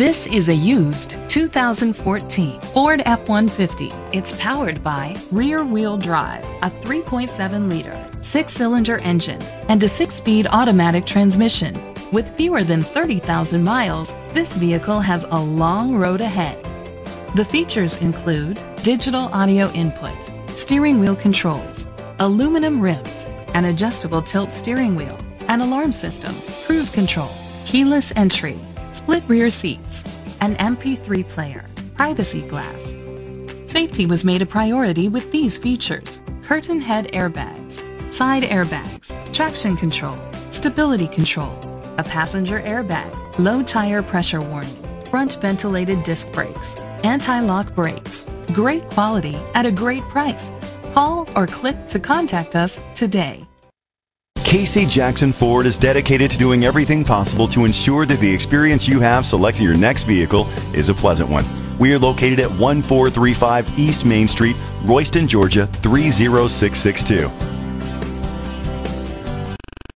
This is a used 2014 Ford F-150. It's powered by rear-wheel drive, a 3.7-liter, 6-cylinder engine, and a 6-speed automatic transmission. With fewer than 30,000 miles, this vehicle has a long road ahead. The features include digital audio input, steering wheel controls, aluminum rims, an adjustable tilt steering wheel, an alarm system, cruise control, keyless entry, split rear seats, an MP3 player, privacy glass. Safety was made a priority with these features: curtain head airbags, side airbags, traction control, stability control, a passenger airbag, low tire pressure warning, front ventilated disc brakes, anti-lock brakes. Great quality at a great price. Call or click to contact us today. Casey Jackson Ford is dedicated to doing everything possible to ensure that the experience you have selecting your next vehicle is a pleasant one. We are located at 1435 East Main Street, Royston, Georgia 30662.